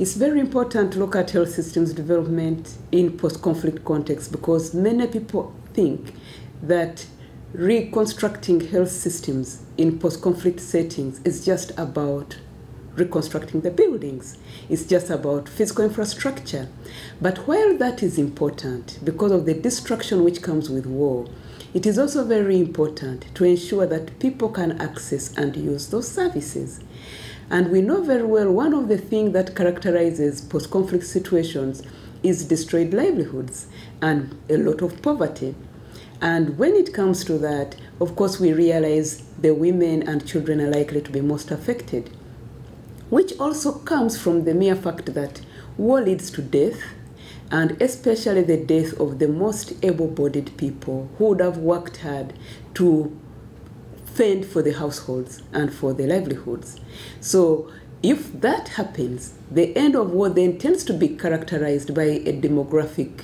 It's very important to look at health systems development in post-conflict context, because many people think that reconstructing health systems in post-conflict settings is just about reconstructing the buildings. It's just about physical infrastructure. But while that is important because of the destruction which comes with war, it is also very important to ensure that people can access and use those services. And we know very well one of the things that characterizes post-conflict situations is destroyed livelihoods and a lot of poverty. And when it comes to that, of course, we realize the women and children are likely to be most affected, which also comes from the mere fact that war leads to death, and especially the death of the most able-bodied people who would have worked hard to fend for the households and for the livelihoods. So if that happens, the end of war then tends to be characterized by a demographic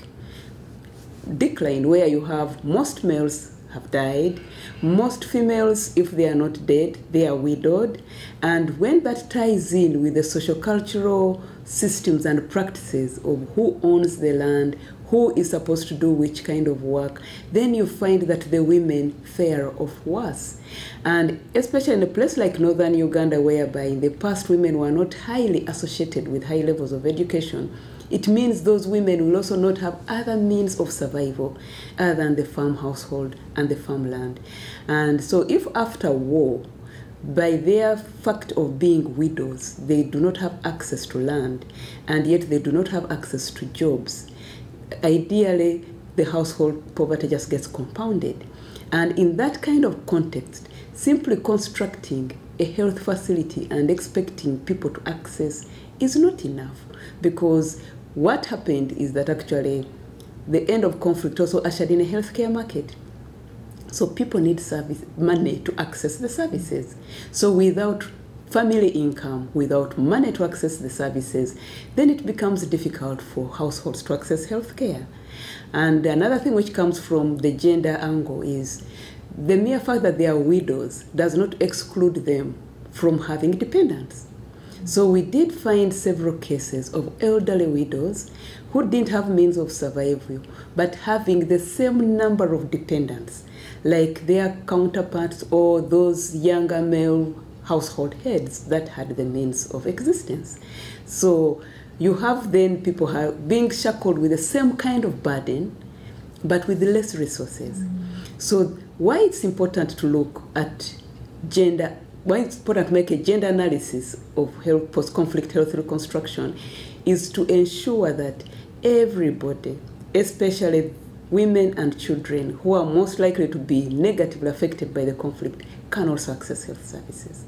decline, where you have most males have died, most females, if they are not dead, they are widowed. And when that ties in with the socio-cultural systems and practices of who owns the land, who is supposed to do which kind of work, then you find that the women fare off worse. And especially in a place like Northern Uganda, whereby in the past women were not highly associated with high levels of education, it means those women will also not have other means of survival other than the farm household and the farmland. And so if after war, by their fact of being widows, they do not have access to land, and yet they do not have access to jobs, ideally the household poverty just gets compounded. And in that kind of context, simply constructing a health facility and expecting people to access is not enough, because what happened is that actually the end of conflict also ushered in a healthcare market. So people need money to access the services. So without family income, without money to access the services, then it becomes difficult for households to access healthcare. And another thing which comes from the gender angle is the mere fact that they are widows does not exclude them from having dependents. So we did find several cases of elderly widows who didn't have means of survival, but having the same number of dependents like their counterparts or those younger male household heads that had the means of existence. So you have then people being shackled with the same kind of burden, but with less resources. So why it's important to look at gender, why it's important to make a gender analysis of health, post-conflict health reconstruction, is to ensure that everybody, especially women and children who are most likely to be negatively affected by the conflict, can also access health services.